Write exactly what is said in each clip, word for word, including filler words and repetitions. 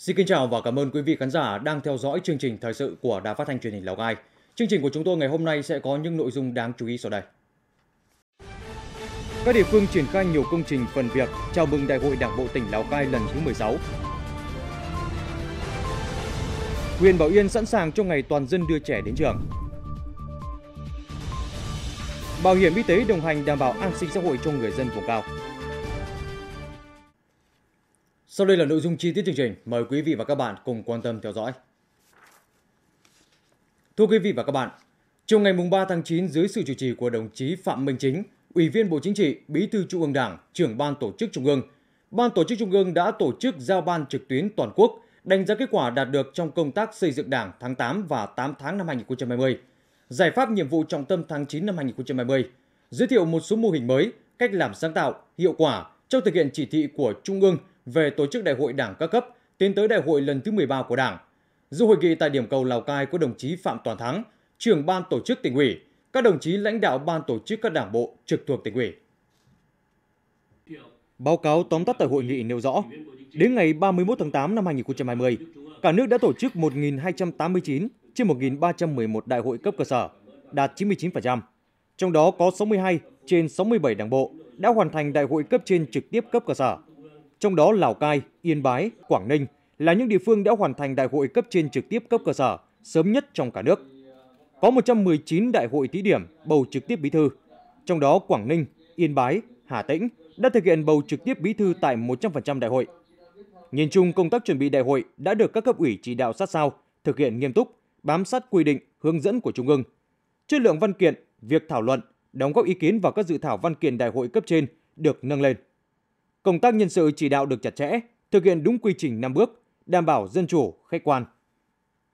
Xin kính chào và cảm ơn quý vị khán giả đang theo dõi chương trình thời sự của Đài Phát thanh Truyền hình Lào Cai. Chương trình của chúng tôi ngày hôm nay sẽ có những nội dung đáng chú ý sau đây. Các địa phương triển khai nhiều công trình phần việc chào mừng Đại hội Đảng bộ tỉnh Lào Cai lần thứ mười sáu. Huyện Bảo Yên sẵn sàng cho ngày toàn dân đưa trẻ đến trường. Bảo hiểm y tế đồng hành đảm bảo an sinh xã hội cho người dân vùng cao. Sau đây là nội dung chi tiết chương trình, mời quý vị và các bạn cùng quan tâm theo dõi. Thưa quý vị và các bạn, chiều ngày ba tháng chín dưới sự chủ trì của đồng chí Phạm Minh Chính, Ủy viên Bộ Chính trị, Bí thư Trung ương Đảng, Trưởng ban Tổ chức Trung ương, Ban Tổ chức Trung ương đã tổ chức giao ban trực tuyến toàn quốc đánh giá kết quả đạt được trong công tác xây dựng Đảng tháng tám và tám tháng năm hai nghìn không trăm hai mươi, giải pháp nhiệm vụ trọng tâm tháng chín năm hai nghìn không trăm hai mươi, giới thiệu một số mô hình mới, cách làm sáng tạo, hiệu quả trong thực hiện chỉ thị của Trung ương về tổ chức đại hội Đảng các cấp tiến tới đại hội lần thứ mười ba của Đảng. Dự hội nghị tại điểm cầu Lào Cai có đồng chí Phạm Toàn Thắng, Trưởng ban Tổ chức Tỉnh ủy, các đồng chí lãnh đạo ban tổ chức các đảng bộ trực thuộc Tỉnh ủy. Báo cáo tóm tắt tại hội nghị nêu rõ, đến ngày ba mươi mốt tháng tám năm hai nghìn không trăm hai mươi, cả nước đã tổ chức một nghìn hai trăm tám mươi chín trên một nghìn ba trăm mười một đại hội cấp cơ sở, đạt chín mươi chín phần trăm. Trong đó có sáu mươi hai trên sáu mươi bảy đảng bộ đã hoàn thành đại hội cấp trên trực tiếp cấp cơ sở. Trong đó Lào Cai, Yên Bái, Quảng Ninh là những địa phương đã hoàn thành đại hội cấp trên trực tiếp cấp cơ sở sớm nhất trong cả nước. Có một trăm mười chín đại hội thí điểm bầu trực tiếp bí thư, trong đó Quảng Ninh, Yên Bái, Hà Tĩnh đã thực hiện bầu trực tiếp bí thư tại một trăm phần trăm đại hội. Nhìn chung, công tác chuẩn bị đại hội đã được các cấp ủy chỉ đạo sát sao, thực hiện nghiêm túc, bám sát quy định, hướng dẫn của Trung ương. Chất lượng văn kiện, việc thảo luận, đóng góp ý kiến vào các dự thảo văn kiện đại hội cấp trên được nâng lên. Công tác nhân sự chỉ đạo được chặt chẽ, thực hiện đúng quy trình năm bước, đảm bảo dân chủ, khách quan.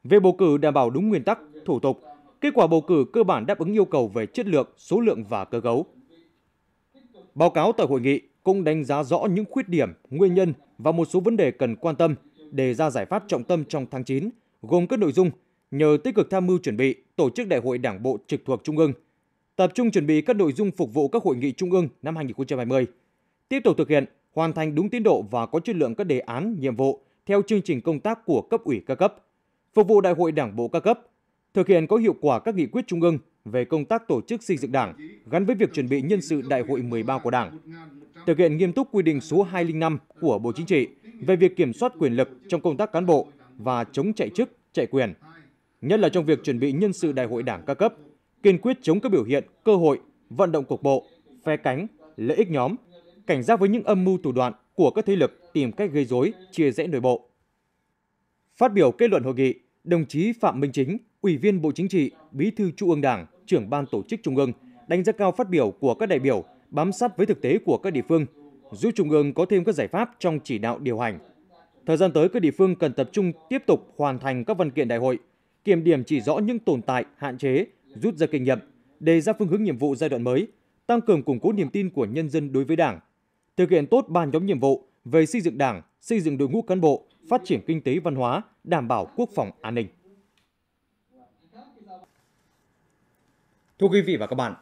Về bầu cử đảm bảo đúng nguyên tắc, thủ tục, kết quả bầu cử cơ bản đáp ứng yêu cầu về chất lượng, số lượng và cơ cấu. Báo cáo tại hội nghị cũng đánh giá rõ những khuyết điểm, nguyên nhân và một số vấn đề cần quan tâm, đề ra giải pháp trọng tâm trong tháng chín, gồm các nội dung nhờ tích cực tham mưu chuẩn bị tổ chức đại hội đảng bộ trực thuộc Trung ương, tập trung chuẩn bị các nội dung phục vụ các hội nghị Trung ương năm hai nghìn không trăm hai mươi, tiếp tục thực hiện, hoàn thành đúng tiến độ và có chất lượng các đề án, nhiệm vụ theo chương trình công tác của cấp ủy các cấp, phục vụ đại hội đảng bộ các cấp, thực hiện có hiệu quả các nghị quyết Trung ương về công tác tổ chức xây dựng Đảng gắn với việc chuẩn bị nhân sự đại hội mười ba của Đảng, thực hiện nghiêm túc quy định số hai không năm của Bộ Chính trị về việc kiểm soát quyền lực trong công tác cán bộ và chống chạy chức, chạy quyền, nhất là trong việc chuẩn bị nhân sự đại hội Đảng các cấp, kiên quyết chống các biểu hiện, cơ hội, vận động cục bộ, phe cánh, lợi ích nhóm, cảnh giác với những âm mưu thủ đoạn của các thế lực tìm cách gây rối, chia rẽ nội bộ. Phát biểu kết luận hội nghị, đồng chí Phạm Minh Chính, Ủy viên Bộ Chính trị, Bí thư Trung ương Đảng, Trưởng ban Tổ chức Trung ương đánh giá cao phát biểu của các đại biểu, bám sát với thực tế của các địa phương, giúp Trung ương có thêm các giải pháp trong chỉ đạo điều hành. Thời gian tới, các địa phương cần tập trung tiếp tục hoàn thành các văn kiện đại hội, kiểm điểm chỉ rõ những tồn tại, hạn chế, rút ra kinh nghiệm, đề ra phương hướng nhiệm vụ giai đoạn mới, tăng cường củng cố niềm tin của nhân dân đối với Đảng, thực hiện tốt ba nhóm nhiệm vụ về xây dựng Đảng, xây dựng đội ngũ cán bộ, phát triển kinh tế văn hóa, đảm bảo quốc phòng an ninh. Thưa quý vị và các bạn,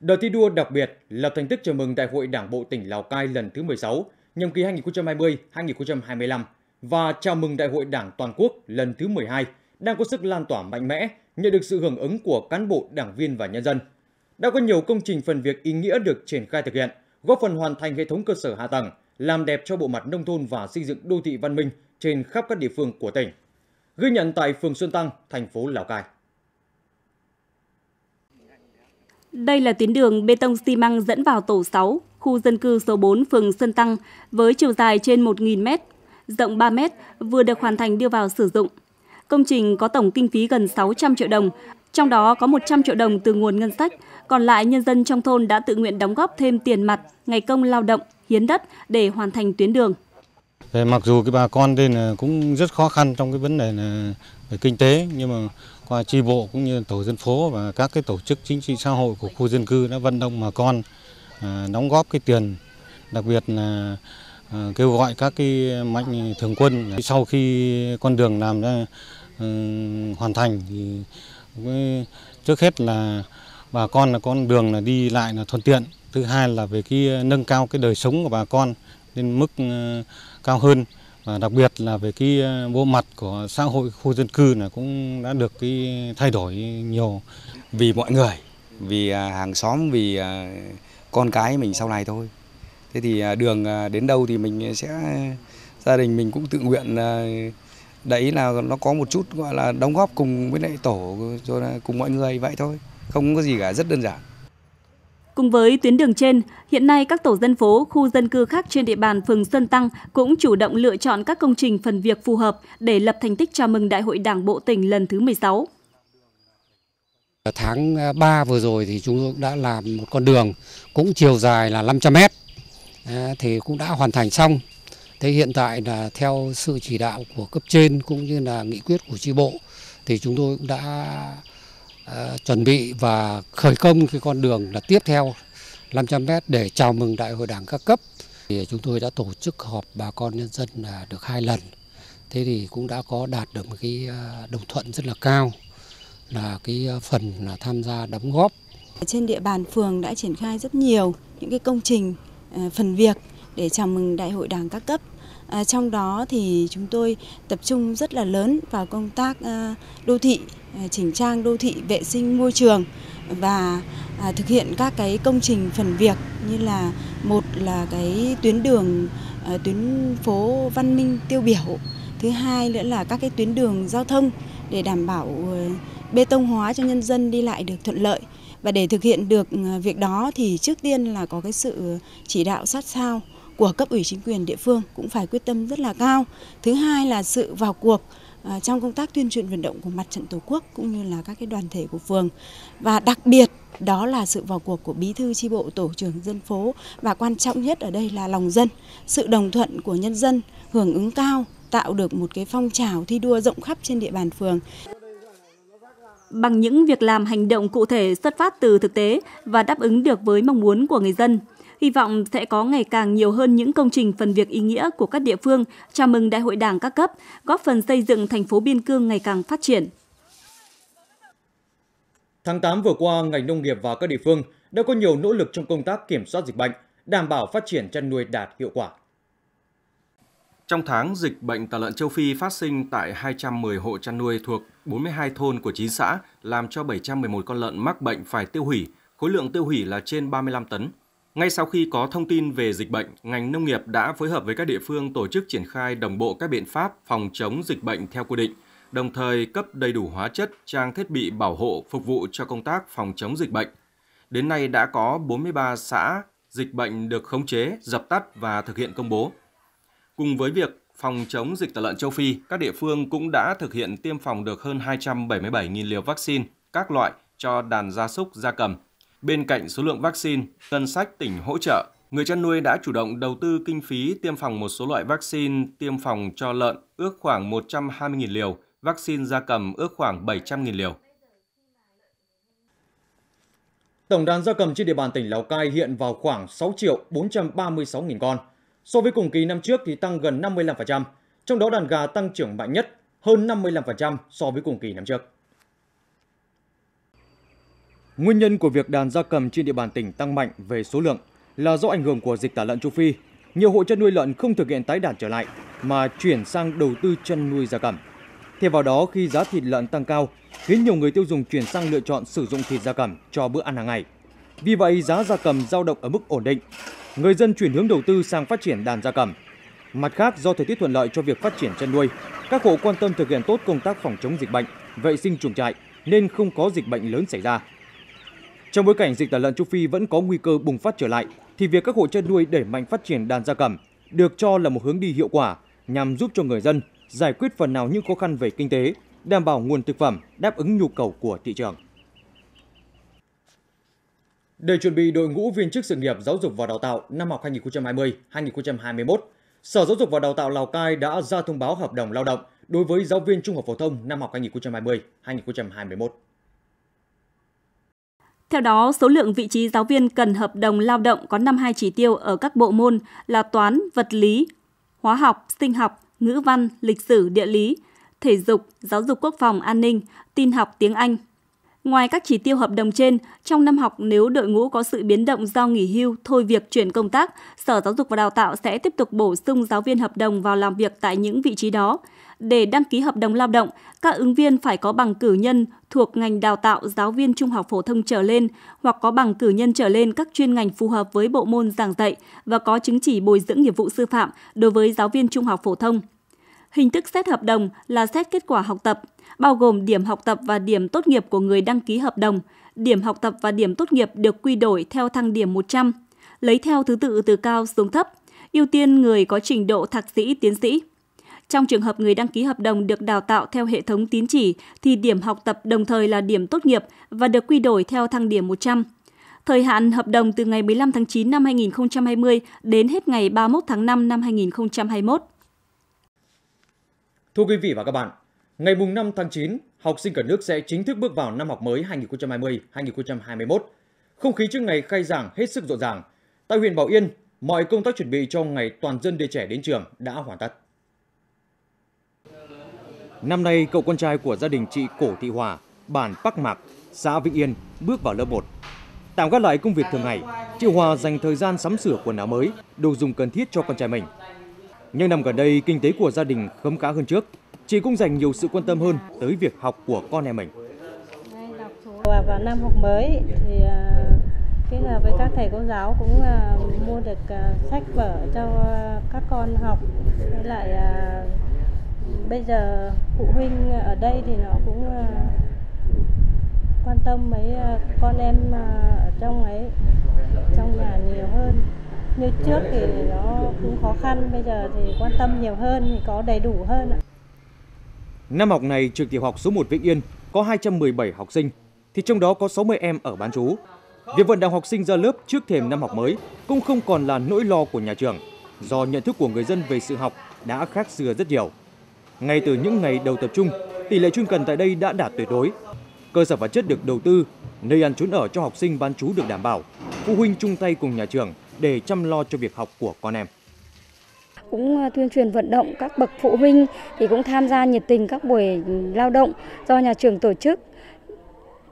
đợt thi đua đặc biệt là thành tích chào mừng Đại hội Đảng bộ tỉnh Lào Cai lần thứ mười sáu, nhiệm kỳ hai nghìn không trăm hai mươi đến hai nghìn không trăm hai mươi lăm và chào mừng Đại hội Đảng toàn quốc lần thứ mười hai đang có sức lan tỏa mạnh mẽ, nhận được sự hưởng ứng của cán bộ, đảng viên và nhân dân. Đã có nhiều công trình phần việc ý nghĩa được triển khai thực hiện, góp phần hoàn thành hệ thống cơ sở hạ tầng, làm đẹp cho bộ mặt nông thôn và xây dựng đô thị văn minh trên khắp các địa phương của tỉnh. Ghi nhận tại phường Xuân Tăng, thành phố Lào Cai. Đây là tuyến đường bê tông xi măng dẫn vào tổ sáu, khu dân cư số bốn phường Xuân Tăng với chiều dài trên một nghìn mét, rộng ba mét vừa được hoàn thành đưa vào sử dụng. Công trình có tổng kinh phí gần sáu trăm triệu đồng, trong đó có một trăm triệu đồng từ nguồn ngân sách, còn lại nhân dân trong thôn đã tự nguyện đóng góp thêm tiền mặt, ngày công lao động, hiến đất để hoàn thành tuyến đường. Mặc dù cái bà con đây là cũng rất khó khăn trong cái vấn đề là về kinh tế, nhưng mà qua chi bộ cũng như tổ dân phố và các cái tổ chức chính trị xã hội của khu dân cư đã vận động bà con à, đóng góp cái tiền, đặc biệt là à, kêu gọi các cái mạnh thường quân. Sau khi con đường làm ra à, hoàn thành thì với, trước hết là bà con là con đường là đi lại là thuận tiện, thứ hai là về cái nâng cao cái đời sống của bà con lên mức à, cao hơn Và đặc biệt là về cái bộ mặt của xã hội khu dân cư là cũng đã được cái thay đổi nhiều. Vì mọi người, vì hàng xóm, vì con cái mình sau này thôi. Thế thì đường đến đâu thì mình sẽ, gia đình mình cũng tự nguyện đấy là nó có một chút gọi là đóng góp cùng với lại tổ, rồi là cùng mọi người vậy thôi. Không có gì cả, rất đơn giản. Cùng với tuyến đường trên, hiện nay các tổ dân phố, khu dân cư khác trên địa bàn phường Xuân Tăng cũng chủ động lựa chọn các công trình phần việc phù hợp để lập thành tích chào mừng Đại hội Đảng Bộ Tỉnh lần thứ mười sáu. Tháng ba vừa rồi thì chúng tôi đã làm một con đường cũng chiều dài là năm trăm mét, thì cũng đã hoàn thành xong. Thế hiện tại là theo sự chỉ đạo của cấp trên cũng như là nghị quyết của chi bộ thì chúng tôi cũng đã chuẩn bị và khởi công cái con đường là tiếp theo năm trăm mét để chào mừng Đại hội Đảng các cấp. Thì chúng tôi đã tổ chức họp bà con nhân dân là được hai lần. Thế thì cũng đã có đạt được một cái đồng thuận rất là cao là cái phần là tham gia đóng góp. Trên địa bàn phường đã triển khai rất nhiều những cái công trình phần việc để chào mừng Đại hội Đảng các cấp. À, trong đó thì chúng tôi tập trung rất là lớn vào công tác à, đô thị, à, chỉnh trang đô thị, vệ sinh môi trường và à, thực hiện các cái công trình phần việc như là một là cái tuyến đường, à, tuyến phố văn minh tiêu biểu, thứ hai nữa là các cái tuyến đường giao thông để đảm bảo à, bê tông hóa cho nhân dân đi lại được thuận lợi. Và để thực hiện được à, việc đó thì trước tiên là có cái sự chỉ đạo sát sao của cấp ủy chính quyền địa phương cũng phải quyết tâm rất là cao. Thứ hai là sự vào cuộc trong công tác tuyên truyền vận động của mặt trận Tổ quốc cũng như là các cái đoàn thể của phường. Và đặc biệt đó là sự vào cuộc của bí thư chi bộ, tổ trưởng dân phố và quan trọng nhất ở đây là lòng dân, sự đồng thuận của nhân dân hưởng ứng cao, tạo được một cái phong trào thi đua rộng khắp trên địa bàn phường. Bằng những việc làm hành động cụ thể xuất phát từ thực tế và đáp ứng được với mong muốn của người dân, hy vọng sẽ có ngày càng nhiều hơn những công trình phần việc ý nghĩa của các địa phương chào mừng Đại hội Đảng các cấp, góp phần xây dựng thành phố Biên Cương ngày càng phát triển. Tháng tám vừa qua, ngành nông nghiệp và các địa phương đã có nhiều nỗ lực trong công tác kiểm soát dịch bệnh, đảm bảo phát triển chăn nuôi đạt hiệu quả. Trong tháng, dịch bệnh tả lợn châu Phi phát sinh tại hai trăm mười hộ chăn nuôi thuộc bốn mươi hai thôn của chín xã, làm cho bảy trăm mười một con lợn mắc bệnh phải tiêu hủy, khối lượng tiêu hủy là trên ba mươi lăm tấn. Ngay sau khi có thông tin về dịch bệnh, ngành nông nghiệp đã phối hợp với các địa phương tổ chức triển khai đồng bộ các biện pháp phòng chống dịch bệnh theo quy định, đồng thời cấp đầy đủ hóa chất, trang thiết bị bảo hộ phục vụ cho công tác phòng chống dịch bệnh. Đến nay đã có bốn mươi ba xã dịch bệnh được khống chế, dập tắt và thực hiện công bố. Cùng với việc phòng chống dịch tả lợn châu Phi, các địa phương cũng đã thực hiện tiêm phòng được hơn hai trăm bảy mươi bảy nghìn liều vaccine các loại cho đàn gia súc, gia cầm. Bên cạnh số lượng vaccine, ngân sách tỉnh hỗ trợ, người chăn nuôi đã chủ động đầu tư kinh phí tiêm phòng một số loại vaccine tiêm phòng cho lợn ước khoảng một trăm hai mươi nghìn liều, vaccine gia cầm ước khoảng bảy trăm nghìn liều. Tổng đàn gia cầm trên địa bàn tỉnh Lào Cai hiện vào khoảng sáu triệu bốn trăm ba mươi sáu nghìn con. So với cùng kỳ năm trước thì tăng gần năm mươi lăm phần trăm, trong đó đàn gà tăng trưởng mạnh nhất hơn năm mươi lăm phần trăm so với cùng kỳ năm trước. Nguyên nhân của việc đàn gia cầm trên địa bàn tỉnh tăng mạnh về số lượng là do ảnh hưởng của dịch tả lợn châu Phi. Nhiều hộ chăn nuôi lợn không thực hiện tái đàn trở lại mà chuyển sang đầu tư chăn nuôi gia cầm. Thêm vào đó, khi giá thịt lợn tăng cao, khiến nhiều người tiêu dùng chuyển sang lựa chọn sử dụng thịt gia cầm cho bữa ăn hàng ngày. Vì vậy, giá gia cầm dao động ở mức ổn định. Người dân chuyển hướng đầu tư sang phát triển đàn gia cầm. Mặt khác, do thời tiết thuận lợi cho việc phát triển chăn nuôi, các hộ quan tâm thực hiện tốt công tác phòng chống dịch bệnh, vệ sinh chuồng trại nên không có dịch bệnh lớn xảy ra. Trong bối cảnh dịch tả lợn châu Phi vẫn có nguy cơ bùng phát trở lại, thì việc các hộ chăn nuôi đẩy mạnh phát triển đàn gia cầm được cho là một hướng đi hiệu quả nhằm giúp cho người dân giải quyết phần nào những khó khăn về kinh tế, đảm bảo nguồn thực phẩm, đáp ứng nhu cầu của thị trường. Để chuẩn bị đội ngũ viên chức sự nghiệp giáo dục và đào tạo năm học hai nghìn không trăm hai mươi hai nghìn không trăm hai mươi mốt, Sở Giáo dục và Đào tạo Lào Cai đã ra thông báo hợp đồng lao động đối với giáo viên trung học phổ thông năm học hai nghìn không trăm hai mươi hai nghìn không trăm hai mươi mốt. Theo đó, số lượng vị trí giáo viên cần hợp đồng lao động có năm mươi hai chỉ tiêu ở các bộ môn là toán, vật lý, hóa học, sinh học, ngữ văn, lịch sử, địa lý, thể dục, giáo dục quốc phòng, an ninh, tin học, tiếng Anh. Ngoài các chỉ tiêu hợp đồng trên, trong năm học nếu đội ngũ có sự biến động do nghỉ hưu, thôi việc, chuyển công tác, Sở Giáo dục và Đào tạo sẽ tiếp tục bổ sung giáo viên hợp đồng vào làm việc tại những vị trí đó. Để đăng ký hợp đồng lao động, các ứng viên phải có bằng cử nhân thuộc ngành đào tạo giáo viên trung học phổ thông trở lên hoặc có bằng cử nhân trở lên các chuyên ngành phù hợp với bộ môn giảng dạy và có chứng chỉ bồi dưỡng nghiệp vụ sư phạm đối với giáo viên trung học phổ thông. Hình thức xét hợp đồng là xét kết quả học tập, bao gồm điểm học tập và điểm tốt nghiệp của người đăng ký hợp đồng. Điểm học tập và điểm tốt nghiệp được quy đổi theo thang điểm một trăm, lấy theo thứ tự từ cao xuống thấp, ưu tiên người có trình độ thạc sĩ, tiến sĩ. Trong trường hợp người đăng ký hợp đồng được đào tạo theo hệ thống tín chỉ, thì điểm học tập đồng thời là điểm tốt nghiệp và được quy đổi theo thang điểm một trăm. Thời hạn hợp đồng từ ngày mười lăm tháng chín năm hai nghìn không trăm hai mươi đến hết ngày ba mươi mốt tháng năm năm hai nghìn không trăm hai mươi mốt. Thưa quý vị và các bạn, ngày mùng năm tháng chín, học sinh cả nước sẽ chính thức bước vào năm học mới hai nghìn không trăm hai mươi hai nghìn không trăm hai mươi mốt. Không khí trước ngày khai giảng hết sức rộn ràng. Tại huyện Bảo Yên, mọi công tác chuẩn bị cho ngày toàn dân đưa trẻ đến trường đã hoàn tất. Năm nay, cậu con trai của gia đình chị Cổ Thị Hòa, bản Bắc Mạc, xã Vĩnh Yên bước vào lớp một. Tạm gác lại công việc thường ngày, chị Hòa dành thời gian sắm sửa quần áo mới, đồ dùng cần thiết cho con trai mình. Nhưng năm gần đây, kinh tế của gia đình khấm khá hơn trước. Chị cũng dành nhiều sự quan tâm hơn tới việc học của con em mình. Vào năm học mới, thì kết hợp với các thầy cô giáo cũng mua được sách vở cho các con học. Với lại bây giờ phụ huynh ở đây thì nó cũng quan tâm mấy con em ở trong ấy, trong nhà nhiều hơn. Như trước thì nó cũng khó khăn, bây giờ thì quan tâm nhiều hơn, thì có đầy đủ hơn. Năm học này, trường tiểu học số một Vĩnh Yên có hai trăm mười bảy học sinh, thì trong đó có sáu mươi em ở bán trú. Việc vận động học sinh ra lớp trước thềm năm học mới cũng không còn là nỗi lo của nhà trường, do nhận thức của người dân về sự học đã khác xưa rất nhiều. Ngay từ những ngày đầu tập trung, tỷ lệ chuyên cần tại đây đã đạt tuyệt đối. Cơ sở vật chất được đầu tư, nơi ăn trốn ở cho học sinh bán trú được đảm bảo, phụ huynh chung tay cùng nhà trường để chăm lo cho việc học của con em. Cũng tuyên truyền vận động các bậc phụ huynh thì cũng tham gia nhiệt tình các buổi lao động do nhà trường tổ chức.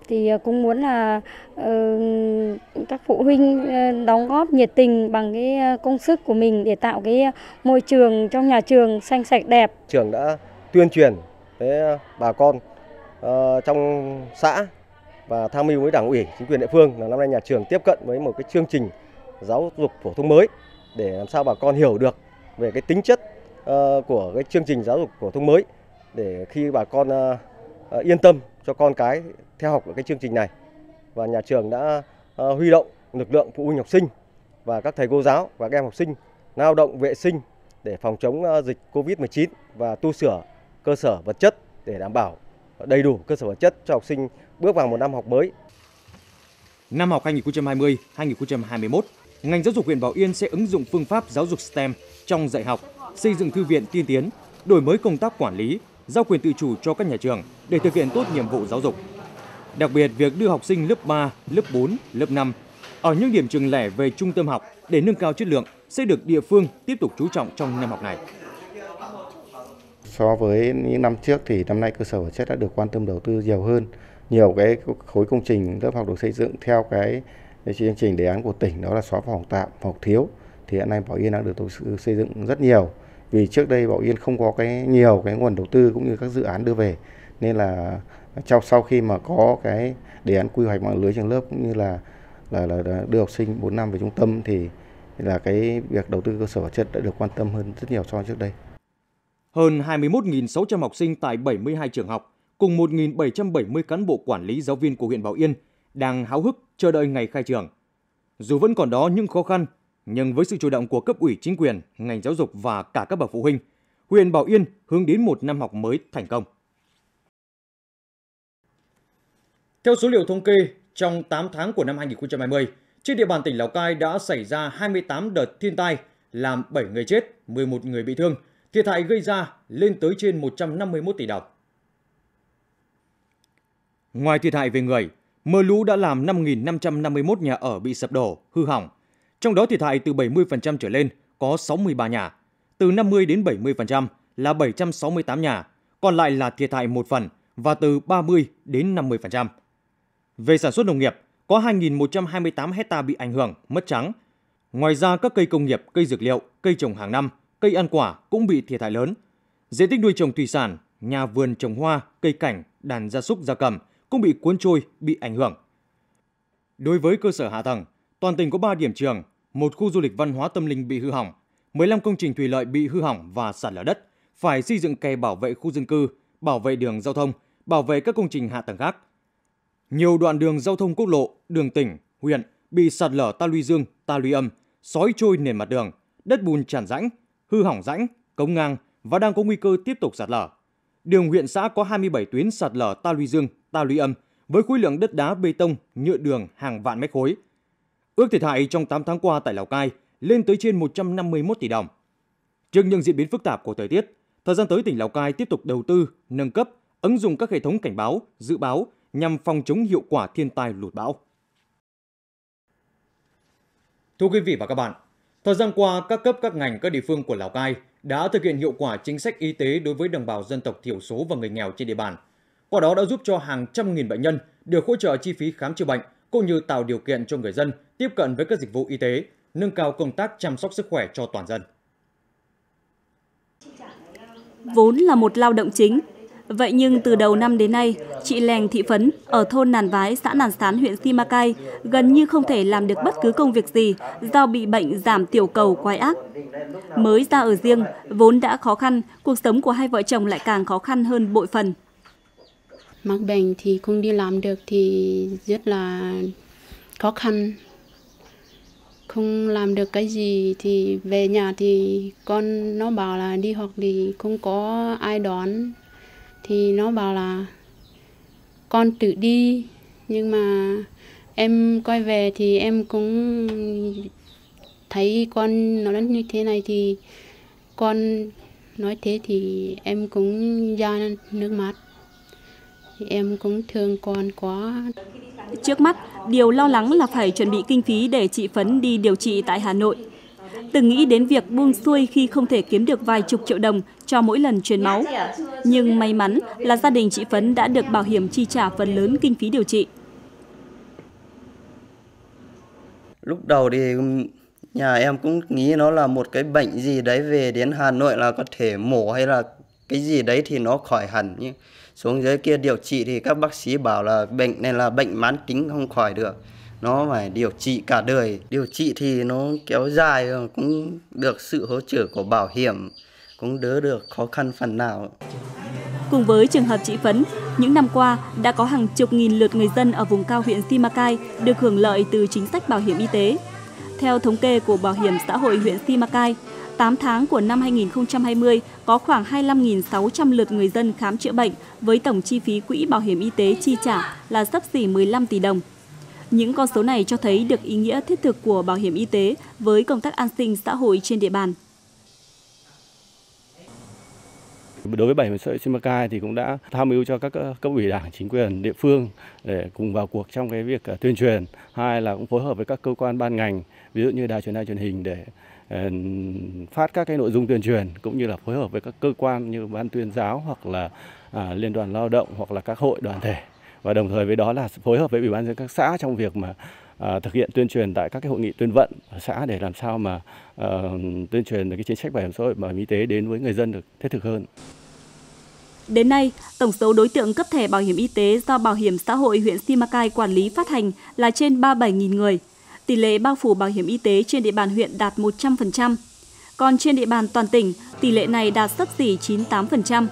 Thì cũng muốn là các phụ huynh đóng góp nhiệt tình bằng cái công sức của mình để tạo cái môi trường trong nhà trường xanh sạch đẹp. Trường đã tuyên truyền với bà con trong xã và tham mưu với Đảng ủy, chính quyền địa phương là năm nay nhà trường tiếp cận với một cái chương trình giáo dục phổ thông mới để làm sao bà con hiểu được về cái tính chất của cái chương trình giáo dục phổ thông mới, để khi bà con yên tâm cho con cái theo học ở cái chương trình này. Và nhà trường đã huy động lực lượng phụ huynh học sinh và các thầy cô giáo và các em học sinh lao động vệ sinh để phòng chống dịch Covid mười chín và tu sửa cơ sở vật chất để đảm bảo đầy đủ cơ sở vật chất cho học sinh bước vào một năm học mới. Năm học hai nghìn không trăm hai mươi hai nghìn không trăm hai mươi mốt, ngành giáo dục huyện Bảo Yên sẽ ứng dụng phương pháp giáo dục STEM trong dạy học, xây dựng thư viện tiên tiến, đổi mới công tác quản lý, giao quyền tự chủ cho các nhà trường để thực hiện tốt nhiệm vụ giáo dục. Đặc biệt, việc đưa học sinh lớp ba, lớp bốn, lớp năm ở những điểm trường lẻ về trung tâm học để nâng cao chất lượng sẽ được địa phương tiếp tục chú trọng trong năm học này. So với những năm trước thì năm nay cơ sở vật chất đã được quan tâm đầu tư nhiều hơn. Nhiều cái khối công trình lớp học được xây dựng theo cái chương trình đề án của tỉnh, đó là xóa phòng tạm, phòng thiếu. Thì hiện nay Bảo Yên đã được xây dựng rất nhiều. Vì trước đây Bảo Yên không có cái nhiều cái nguồn đầu tư cũng như các dự án đưa về, nên là trong sau khi mà có cái đề án quy hoạch mạng lưới trường lớp cũng như là là, là đưa học sinh bốn năm về trung tâm thì là cái việc đầu tư cơ sở vật chất đã được quan tâm hơn rất nhiều so với trước đây. Hơn hai mươi mốt nghìn sáu trăm học sinh tại bảy mươi hai trường học cùng một nghìn bảy trăm bảy mươi cán bộ quản lý giáo viên của huyện Bảo Yên đang háo hức chờ đợi ngày khai trường. Dù vẫn còn đó những khó khăn, nhưng với sự chủ động của cấp ủy chính quyền, ngành giáo dục và cả các bậc phụ huynh, huyện Bảo Yên hướng đến một năm học mới thành công. Theo số liệu thống kê, trong tám tháng của năm hai nghìn không trăm hai mươi, trên địa bàn tỉnh Lào Cai đã xảy ra hai mươi tám đợt thiên tai, làm bảy người chết, mười một người bị thương, thiệt hại gây ra lên tới trên một trăm năm mươi mốt tỷ đồng. Ngoài thiệt hại về người, mưa lũ đã làm năm nghìn năm trăm năm mươi mốt nhà ở bị sập đổ, hư hỏng. Trong đó thiệt hại từ bảy mươi phần trăm trở lên có sáu mươi ba nhà, từ năm mươi đến bảy mươi phần trăm là bảy trăm sáu mươi tám nhà, còn lại là thiệt hại một phần và từ ba mươi đến năm mươi phần trăm. Về sản xuất nông nghiệp, có hai nghìn một trăm hai mươi tám hectare bị ảnh hưởng, mất trắng. Ngoài ra, các cây công nghiệp, cây dược liệu, cây trồng hàng năm, cây ăn quả cũng bị thiệt hại lớn. Diện tích nuôi trồng thủy sản, nhà vườn trồng hoa, cây cảnh, đàn gia súc gia cầm cũng bị cuốn trôi, bị ảnh hưởng. Đối với cơ sở hạ tầng, toàn tỉnh có ba điểm trường, một khu du lịch văn hóa tâm linh bị hư hỏng, mười lăm công trình thủy lợi bị hư hỏng và sạt lở đất, phải xây dựng kè bảo vệ khu dân cư, bảo vệ đường giao thông, bảo vệ các công trình hạ tầng khác. Nhiều đoạn đường giao thông quốc lộ, đường tỉnh, huyện bị sạt lở ta luy dương, ta luy âm, sói trôi nền mặt đường, đất bùn tràn rãnh, hư hỏng rãnh, cống ngang và đang có nguy cơ tiếp tục sạt lở. Đường huyện xã có hai mươi bảy tuyến sạt lở ta luy dương, ta luy âm với khối lượng đất đá bê tông, nhựa đường hàng vạn mét khối. Ước thiệt hại trong tám tháng qua tại Lào Cai lên tới trên một trăm năm mươi mốt tỷ đồng. Trước những diễn biến phức tạp của thời tiết, thời gian tới tỉnh Lào Cai tiếp tục đầu tư, nâng cấp, ứng dụng các hệ thống cảnh báo, dự báo nhằm phòng chống hiệu quả thiên tai lụt bão. Thưa quý vị và các bạn, thời gian qua các cấp, các ngành, các địa phương của Lào Cai đã thực hiện hiệu quả chính sách y tế đối với đồng bào dân tộc thiểu số và người nghèo trên địa bàn. Qua đó đã giúp cho hàng trăm nghìn bệnh nhân được hỗ trợ chi phí khám chữa bệnh cũng như tạo điều kiện cho người dân tiếp cận với các dịch vụ y tế, nâng cao công tác chăm sóc sức khỏe cho toàn dân. Vốn là một lao động chính, vậy nhưng từ đầu năm đến nay, chị Lèng Thị Phấn ở thôn Nàn Vái, xã Nàn Sán, huyện Si Ma Cai gần như không thể làm được bất cứ công việc gì do bị bệnh giảm tiểu cầu quái ác. Mới ra ở riêng, vốn đã khó khăn, cuộc sống của hai vợ chồng lại càng khó khăn hơn bội phần. Mắc bệnh thì không đi làm được thì rất là khó khăn. Không làm được cái gì thì về nhà thì con nó bảo là đi học thì không có ai đón. Thì nó bảo là con tự đi, nhưng mà em quay về thì em cũng thấy con nó như thế này thì con nói thế thì em cũng ra nước mắt. Thì em cũng thương con quá. Trước mắt, điều lo lắng là phải chuẩn bị kinh phí để chị Phấn đi điều trị tại Hà Nội. Từng nghĩ đến việc buông xuôi khi không thể kiếm được vài chục triệu đồng cho mỗi lần truyền máu. Nhưng may mắn là gia đình chị Phấn đã được bảo hiểm chi trả phần lớn kinh phí điều trị. Lúc đầu thì nhà em cũng nghĩ nó là một cái bệnh gì đấy, về đến Hà Nội là có thể mổ hay là cái gì đấy thì nó khỏi hẳn. Nhưng xuống dưới kia điều trị thì các bác sĩ bảo là bệnh này là bệnh mãn tính, không khỏi được. Nó phải điều trị cả đời. Điều trị thì nó kéo dài, cũng được sự hỗ trợ của bảo hiểm, cũng đỡ được khó khăn phần nào. Cùng với trường hợp chị Phấn, những năm qua đã có hàng chục nghìn lượt người dân ở vùng cao huyện Si Ma Cai được hưởng lợi từ chính sách bảo hiểm y tế. Theo thống kê của Bảo hiểm xã hội huyện Si Ma Cai, tám tháng của năm hai nghìn không trăm hai mươi có khoảng hai mươi lăm nghìn sáu trăm lượt người dân khám chữa bệnh với tổng chi phí quỹ bảo hiểm y tế chi trả là xấp xỉ mười lăm tỷ đồng. Những con số này cho thấy được ý nghĩa thiết thực của bảo hiểm y tế với công tác an sinh xã hội trên địa bàn. Đối với Bảo hiểm xã hội Si Ma Cai thì cũng đã tham mưu cho các cấp ủy đảng, chính quyền địa phương để cùng vào cuộc trong cái việc tuyên truyền. Hai là cũng phối hợp với các cơ quan ban ngành, ví dụ như đài truyền thanh truyền hình để phát các cái nội dung tuyên truyền, cũng như là phối hợp với các cơ quan như ban tuyên giáo hoặc là à, liên đoàn lao động hoặc là các hội đoàn thể. Và đồng thời với đó là phối hợp với ủy ban nhân dân các xã trong việc mà à, thực hiện tuyên truyền tại các cái hội nghị tuyên vận ở xã để làm sao mà à, tuyên truyền cái chính sách bảo hiểm xã hội, bảo hiểm y tế đến với người dân được thiết thực hơn. Đến nay, tổng số đối tượng cấp thẻ bảo hiểm y tế do Bảo hiểm xã hội huyện Si Ma Cai quản lý phát hành là trên ba mươi bảy nghìn người. Tỷ lệ bao phủ bảo hiểm y tế trên địa bàn huyện đạt một trăm phần trăm. Còn trên địa bàn toàn tỉnh, tỷ lệ này đạt xấp xỉ chín mươi tám phần trăm.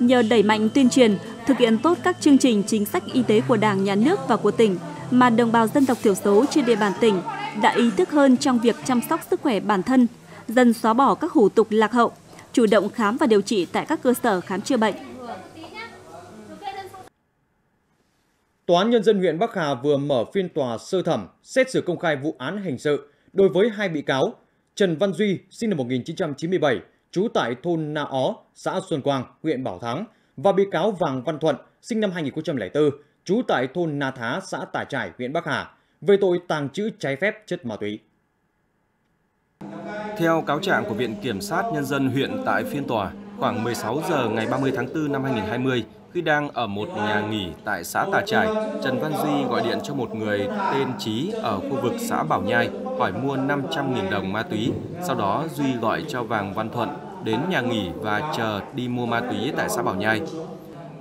Nhờ đẩy mạnh tuyên truyền, thực hiện tốt các chương trình chính sách y tế của Đảng, Nhà nước và của tỉnh mà đồng bào dân tộc thiểu số trên địa bàn tỉnh đã ý thức hơn trong việc chăm sóc sức khỏe bản thân, dần xóa bỏ các hủ tục lạc hậu, chủ động khám và điều trị tại các cơ sở khám chữa bệnh. Tòa án Nhân dân huyện Bắc Hà vừa mở phiên tòa sơ thẩm xét xử công khai vụ án hình sự đối với hai bị cáo Trần Văn Duy, sinh năm một nghìn chín trăm chín mươi bảy, trú tại thôn Na Ó, xã Xuân Quang, huyện Bảo Thắng, và bị cáo Vàng Văn Thuận, sinh năm hai nghìn không trăm lẻ bốn, trú tại thôn Na Thá, xã Tả Trải, huyện Bắc Hà, về tội tàng trữ trái phép chất ma túy. Theo cáo trạng của Viện Kiểm sát Nhân dân huyện tại phiên tòa, khoảng mười sáu giờ ngày ba mươi tháng tư năm hai nghìn không trăm hai mươi, khi đang ở một nhà nghỉ tại xã Tà Trải, Trần Văn Duy gọi điện cho một người tên Chí ở khu vực xã Bảo Nhai hỏi mua năm trăm nghìn đồng ma túy. Sau đó Duy gọi cho Vàng Văn Thuận đến nhà nghỉ và chờ đi mua ma túy tại xã Bảo Nhai.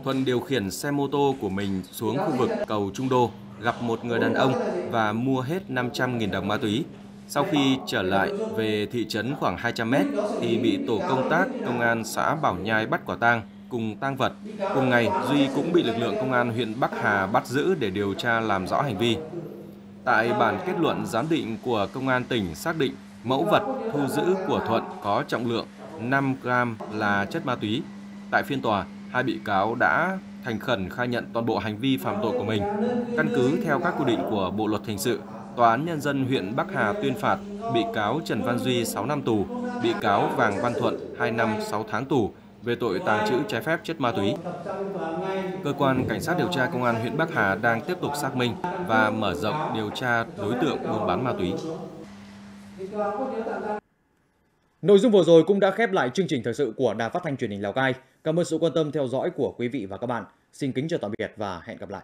Thuận điều khiển xe mô tô của mình xuống khu vực cầu Trung Đô, gặp một người đàn ông và mua hết năm trăm nghìn đồng ma túy. Sau khi trở lại về thị trấn khoảng hai trăm mét thì bị tổ công tác công an xã Bảo Nhai bắt quả tang cùng tang vật. Cùng ngày, Duy cũng bị lực lượng công an huyện Bắc Hà bắt giữ để điều tra làm rõ hành vi. Tại bản kết luận giám định của công an tỉnh xác định mẫu vật thu giữ của Thuận có trọng lượng năm gam là chất ma túy. Tại phiên tòa, hai bị cáo đã thành khẩn khai nhận toàn bộ hành vi phạm tội của mình. Căn cứ theo các quy định của Bộ luật hình sự, Tòa án Nhân dân huyện Bắc Hà tuyên phạt bị cáo Trần Văn Duy sáu năm tù, bị cáo Vàng Văn Thuận hai năm sáu tháng tù về tội tàng trữ trái phép chất ma túy. Cơ quan Cảnh sát điều tra Công an huyện Bắc Hà đang tiếp tục xác minh và mở rộng điều tra đối tượng buôn bán ma túy. Nội dung vừa rồi cũng đã khép lại chương trình thời sự của Đài Phát thanh Truyền hình Lào Cai. Cảm ơn sự quan tâm theo dõi của quý vị và các bạn. Xin kính chào tạm biệt và hẹn gặp lại.